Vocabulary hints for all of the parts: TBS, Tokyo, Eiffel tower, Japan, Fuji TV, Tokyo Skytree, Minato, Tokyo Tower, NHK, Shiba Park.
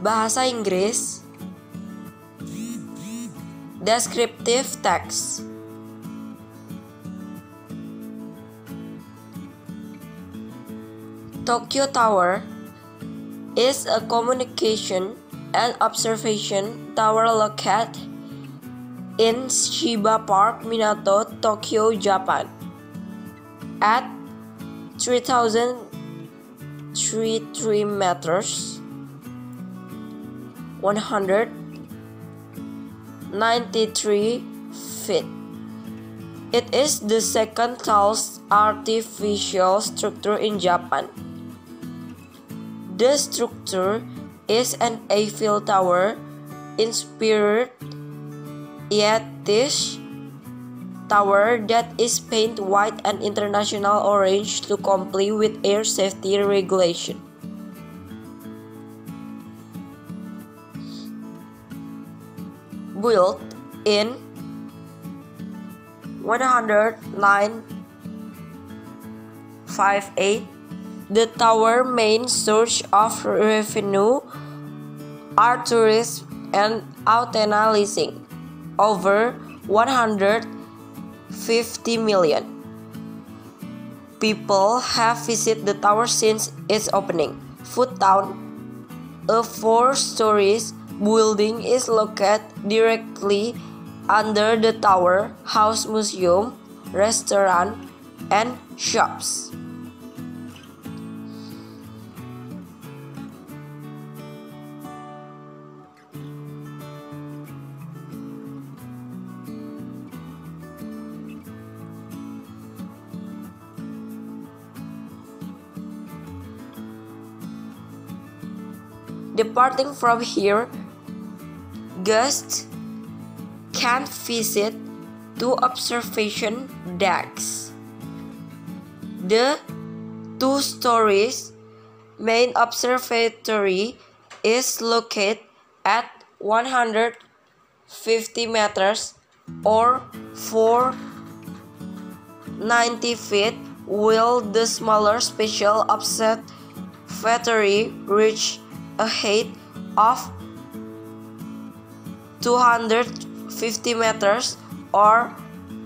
Bahasa Inggris, descriptive text, Tokyo Tower is a communication and observation tower located in Shiba Park, Minato, Tokyo, Japan, at 3,033 meters, 193 feet. It is the second tallest artificial structure in Japan. The structure is an Eiffel tower inspired Yetish tower that is painted white and international orange to comply with air safety regulation. Built in 1958, the tower's main source of revenue are tourists and antenna leasing, over 150 million people have visited the tower since its opening. Food Town, a 4-story building, is located directly under the tower, house museum, restaurant, and shops. Departing from here, guests can visit two observation decks. The 2-story main observatory is located at 150 meters or 490 feet, while the smaller special observatory reaches a height of 250 meters or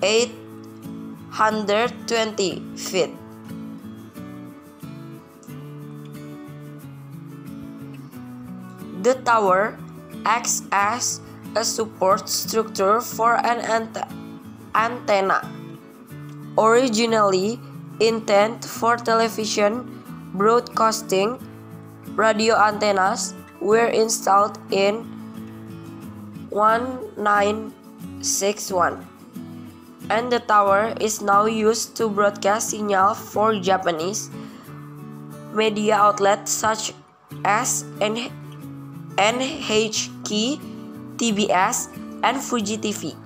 820 feet. The tower acts as a support structure for an antenna, originally intended for television broadcasting. Radio antennas were installed in 1961, and the tower is now used to broadcast signals for Japanese media outlets such as NHK, TBS, and Fuji TV.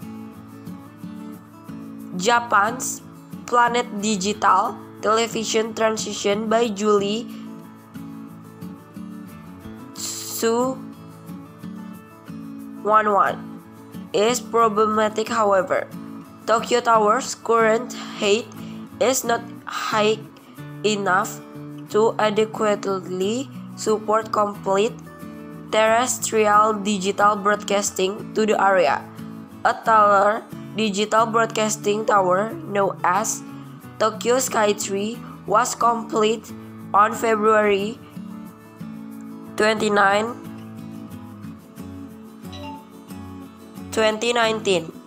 Japan's Planet Digital Television transition by Julie Su-11 is problematic, however. Tokyo Tower's current height is not high enough to adequately support complete terrestrial digital broadcasting to the area. A taller digital broadcasting tower known as Tokyo Skytree was complete on February 29, 2019.